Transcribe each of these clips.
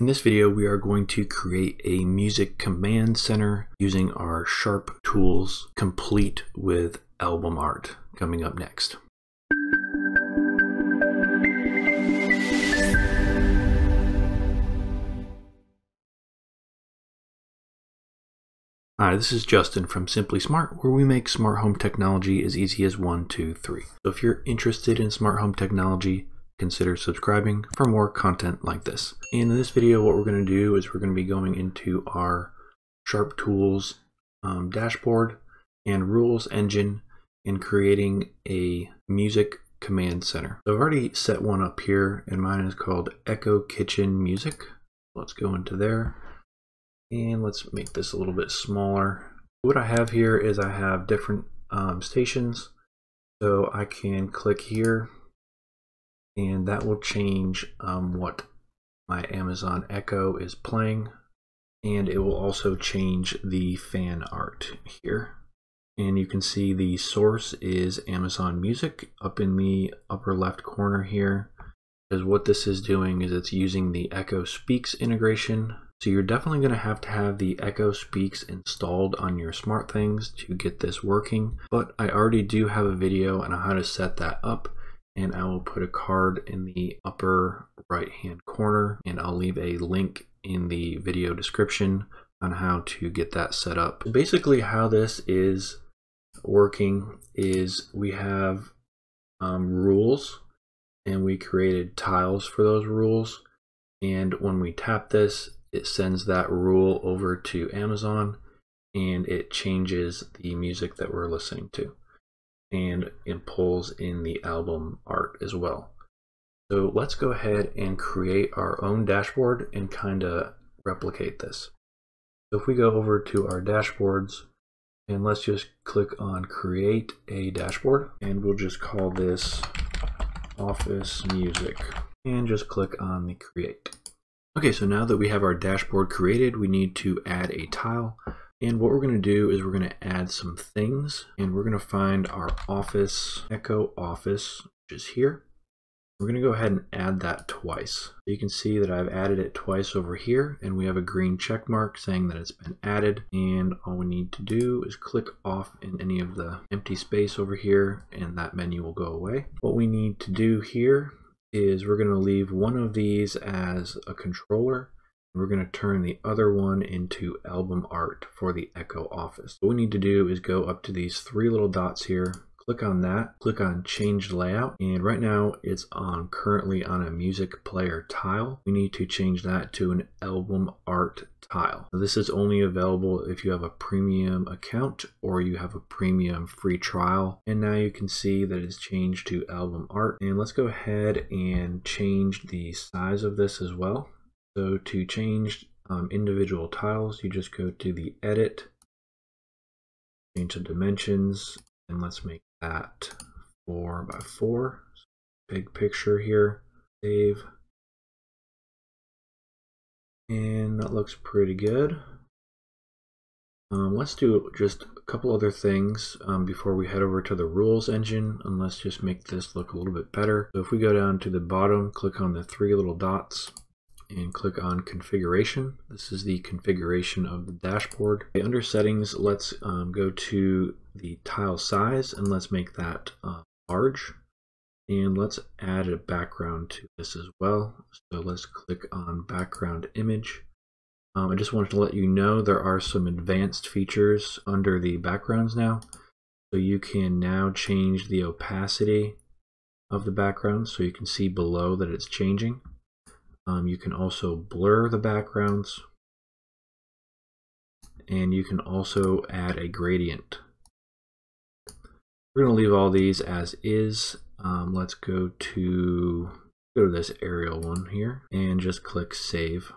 In this video, we are going to create a music command center using our SharpTools complete with album art, coming up next. Hi, this is Justin from Simply Smart, where we make smart home technology as easy as 1, 2, 3. So if you're interested in smart home technology, consider subscribing for more content like this. In this video, what we're going to do is we're going to be going into our SharpTools dashboard and rules engine and creating a music command center. So I've already set one up here, and mine is called Echo Kitchen Music. Let's go into there. And let's make this a little bit smaller. What I have here is I have different stations. So I can click here and that will change what my Amazon Echo is playing. And it will also change the fan art here. And you can see the source is Amazon Music up in the upper left corner here. Because what this is doing is it's using the Echo Speaks integration. So you're definitely going to have the Echo Speaks installed on your SmartThings to get this working. But I already do have a video on how to set that up, and I will put a card in the upper right hand corner, and I'll leave a link in the video description on how to get that set up. Basically how this is working is we have rules, and we created tiles for those rules, and when we tap this, it sends that rule over to Amazon and it changes the music that we're listening to, and it pulls in the album art as well. So let's go ahead and create our own dashboard and kind of replicate this. So if we go over to our dashboards, and let's just click on create a dashboard, and we'll just call this office music and just click on the create. Okay, so now that we have our dashboard created, we need to add a tile. And what we're going to do is we're going to add some things, and we're going to find our office, Echo Office, which is here. We're going to go ahead and add that twice. You can see that I've added it twice over here, and we have a green check mark saying that it's been added. And all we need to do is click off in any of the empty space over here, and that menu will go away. What we need to do here is we're going to leave one of these as a controller. We're going to turn the other one into album art for the Echo Office. What we need to do is go up to these three little dots here, click on that, click on change layout, and right now it's on currently on a music player tile. We need to change that to an album art tile. Now, this is only available if you have a premium account or you have a premium free trial. And now you can see that it's changed to album art. And let's go ahead and change the size of this as well. So to change individual tiles, you just go to the edit, change the dimensions, and let's make that 4 by 4. So big picture here, save. And that looks pretty good. Let's do just a couple other things before we head over to the rules engine, and let's just make this look a little bit better. So if we go down to the bottom, click on the three little dots, and click on configuration. This is the configuration of the dashboard. Okay, under settings, let's go to the tile size, and let's make that large. And let's add a background to this as well. So let's click on background image. I just wanted to let you know there are some advanced features under the backgrounds now. So you can now change the opacity of the background, so you can see below that it's changing. You can also blur the backgrounds, and you can also add a gradient. We're going to leave all these as is. Let's go to this aerial one here and just click save.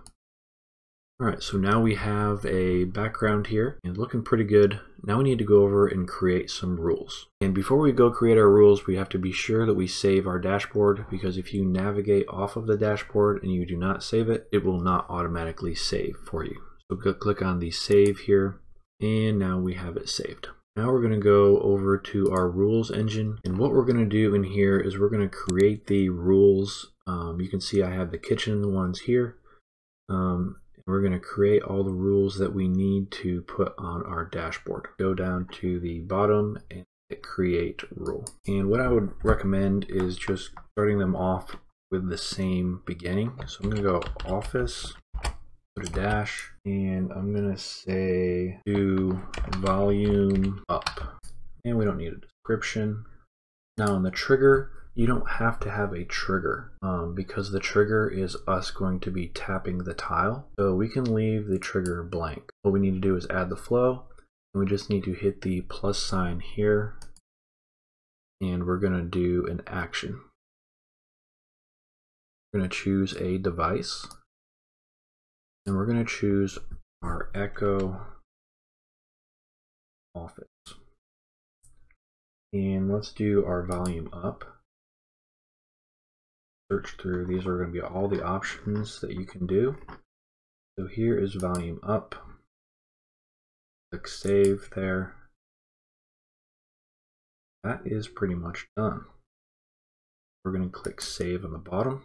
All right, so now we have a background here and looking pretty good. Now we need to go over and create some rules. And before we go create our rules, we have to be sure that we save our dashboard, because if you navigate off of the dashboard and you do not save it, it will not automatically save for you. So go click on the save here, and now we have it saved. Now we're going to go over to our rules engine, and what we're going to do in here is we're going to create the rules. You can see I have the kitchen ones here. We're going to create all the rules that we need to put on our dashboard. Go down to the bottom and create rule. And what I would recommend is just starting them off with the same beginning. So I'm going to go office, put a dash, and I'm going to say do volume up. And we don't need a description. Now on the trigger, you don't have to have a trigger because the trigger is us going to be tapping the tile. So we can leave the trigger blank. What we need to do is add the flow. And we just need to hit the plus sign here. And we're going to do an action. We're going to choose a device. And we're going to choose our Echo Office. And let's do our volume up. Search through. These are going to be all the options that you can do. So here is volume up. Click save there. That is pretty much done. We're going to click save on the bottom.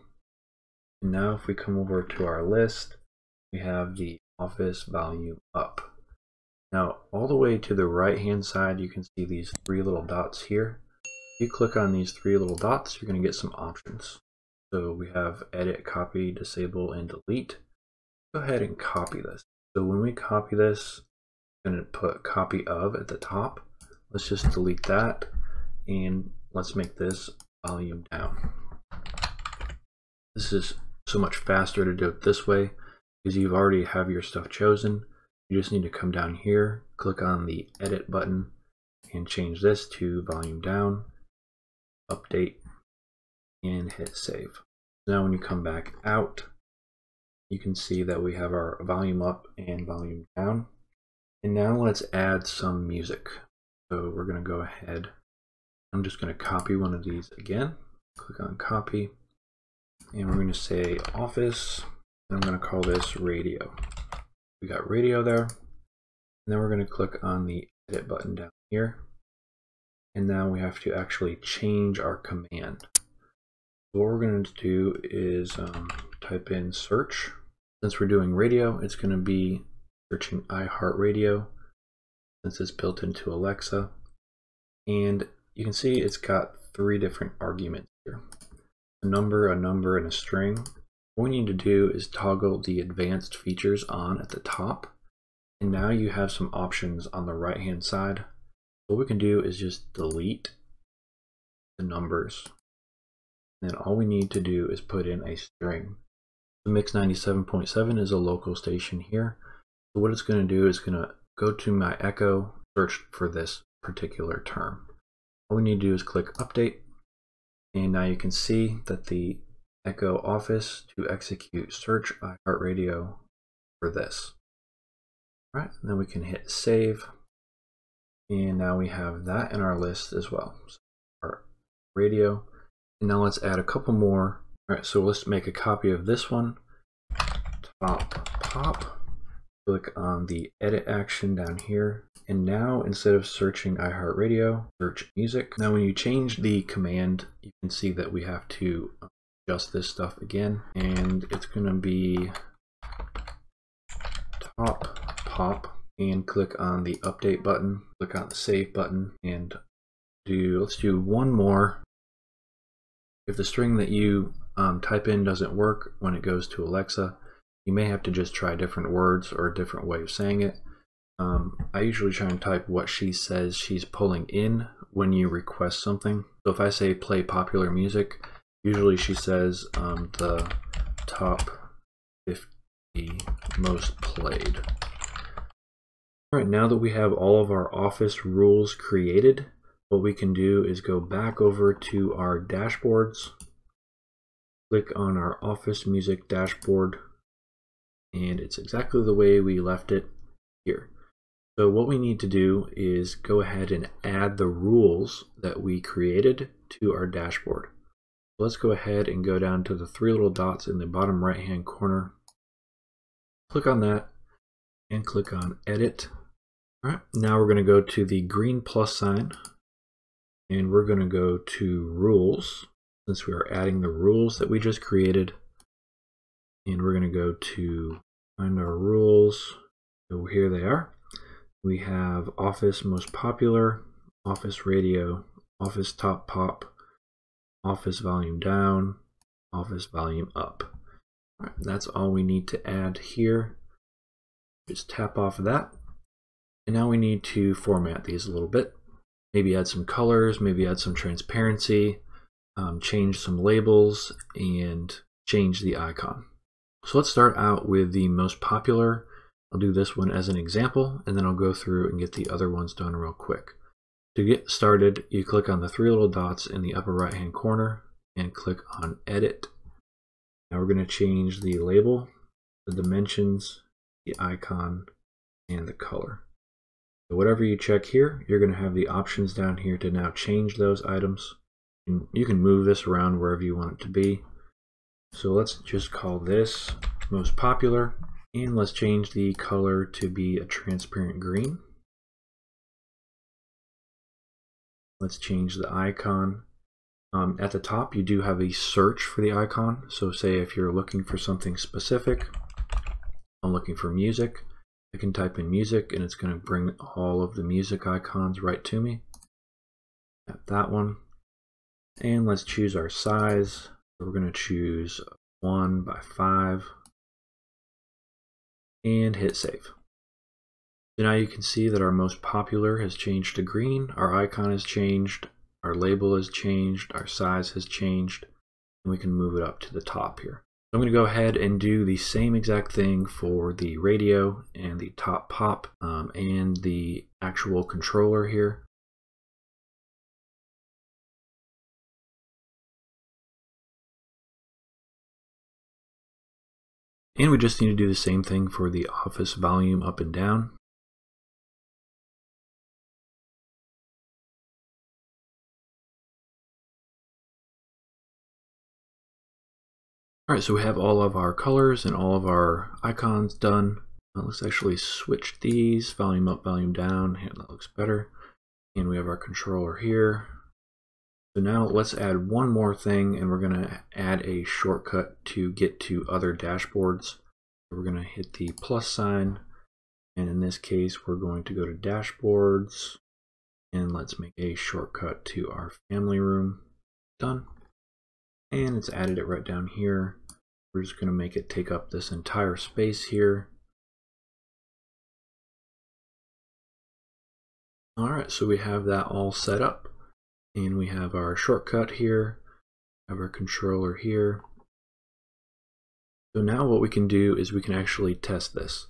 And now if we come over to our list, we have the office volume up. Now all the way to the right hand side, you can see these three little dots here. If you click on these three little dots, you're going to get some options. So we have edit, copy, disable, and delete. Go ahead and copy this. So when we copy this, I'm going to put copy of at the top. Let's just delete that. And let's make this volume down. This is so much faster to do it this way because you already have your stuff chosen. You just need to come down here, click on the edit button, and change this to volume down, update, and hit save. Now when you come back out, you can see that we have our volume up and volume down. And now let's add some music. So we're going to go ahead. I'm just going to copy one of these again. Click on copy. And we're going to say office. And I'm going to call this radio. We got radio there, and then we're going to click on the edit button down here, and now we have to actually change our command. So what we're going to do is type in search. Since we're doing radio, it's going to be searching iHeartRadio, since it's built into Alexa, and you can see it's got three different arguments here, a number, and a string. What we need to do is toggle the advanced features on at the top. And now you have some options on the right hand side. What we can do is just delete the numbers. And then all we need to do is put in a string. The Mix 97.7 is a local station here. So what it's going to do is going to go to my Echo, search for this particular term. All we need to do is click update. And now you can see that the Echo Office to execute search iHeartRadio for this. All right, and then we can hit save. And now we have that in our list as well. So our radio. And now let's add a couple more. All right, so let's make a copy of this one. Top pop. Click on the edit action down here. And now instead of searching iHeartRadio, search music. Now when you change the command, you can see that we have to adjust this stuff again, and it's going to be top pop, and click on the update button, click on the save button, and let's do one more. If the string that you type in doesn't work when it goes to Alexa, you may have to just try different words or a different way of saying it. I usually try and type what she says she's pulling in when you request something. So if I say play popular music, usually she says the top 50 most played. All right, now that we have all of our office rules created, what we can do is go back over to our dashboards, click on our office music dashboard, and it's exactly the way we left it here. So what we need to do is go ahead and add the rules that we created to our dashboard. Let's go ahead and go down to the three little dots in the bottom right hand corner. Click on that and click on edit. All right, now we're going to go to the green plus sign and we're going to go to rules, since we are adding the rules that we just created. and we're going to go to find our rules. So here they are. We have Office Most Popular, Office Radio, Office Top Pop, Office Volume Down, Office Volume Up. All right, that's all we need to add here. Just tap off of that. And now we need to format these a little bit. Maybe add some colors, maybe add some transparency, change some labels, and change the icon. So let's start out with the most popular. I'll do this one as an example, and then I'll go through and get the other ones done real quick. To get started, you click on the three little dots in the upper right hand corner and click on Edit. Now we're going to change the label, the dimensions, the icon, and the color. So whatever you check here, you're going to have the options down here to now change those items. And you can move this around wherever you want it to be. So let's just call this most popular, and let's change the color to be a transparent green. Let's change the icon. At the top, you do have a search for the icon. So say if you're looking for something specific, I'm looking for music, I can type in music and it's going to bring all of the music icons right to me. Tap that one. And let's choose our size. We're going to choose 1 by 5 and hit save. So now you can see that our most popular has changed to green, our icon has changed, our label has changed, our size has changed, and we can move it up to the top here. I'm going to go ahead and do the same exact thing for the radio and the top pop and the actual controller here. And we just need to do the same thing for the office volume up and down. All right, so we have all of our colors and all of our icons done. Now let's actually switch these, volume up, volume down, and that looks better. And we have our controller here. So now let's add one more thing, and we're gonna add a shortcut to get to other dashboards. We're gonna hit the plus sign, and in this case, we're going to go to dashboards, and let's make a shortcut to our family room. Done. And it's added it right down here. We're just going to make it take up this entire space here. All right, so we have that all set up, and we have our shortcut here, have our controller here. So now what we can do is we can actually test this.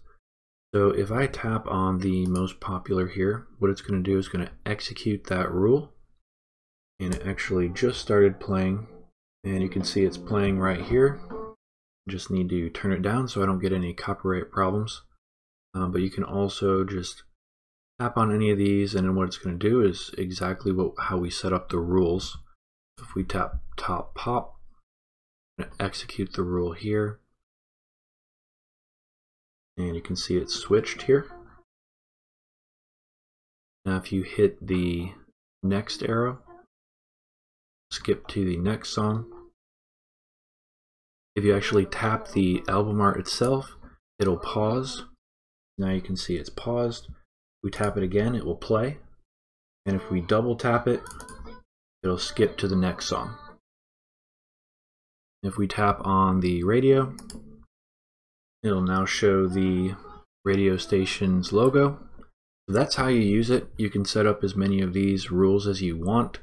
So if I tap on the most popular here, what it's going to do is going to execute that rule, and it actually just started playing. And you can see it's playing right here. Just need to turn it down so I don't get any copyright problems. But you can also just tap on any of these, and then what it's going to do is exactly how we set up the rules. If we tap top pop, I'm going to execute the rule here. And you can see it's switched here. Now if you hit the next arrow, skip to the next song. If you actually tap the album art itself, it'll pause. Now you can see it's paused. If we tap it again, it will play. And if we double tap it, it'll skip to the next song. If we tap on the radio, it'll now show the radio station's logo. So that's how you use it. You can set up as many of these rules as you want.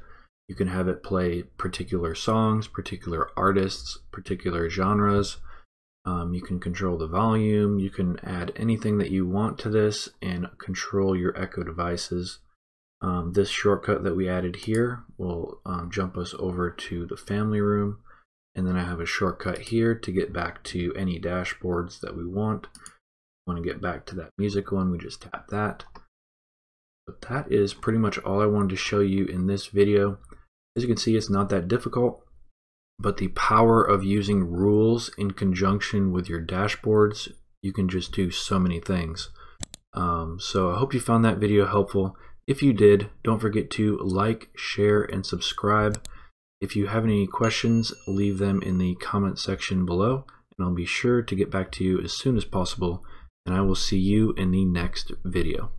You can have it play particular songs, particular artists, particular genres. You can control the volume. You can add anything that you want to this and control your Echo devices. This shortcut that we added here will jump us over to the family room. And then I have a shortcut here to get back to any dashboards that we want. If we want to get back to that music one, we just tap that. But that is pretty much all I wanted to show you in this video. As you can see, it's not that difficult, but the power of using rules in conjunction with your dashboards, you can just do so many things. So I hope you found that video helpful. If you did, don't forget to like, share, and subscribe. If you have any questions, leave them in the comment section below, and I'll be sure to get back to you as soon as possible, and I will see you in the next video.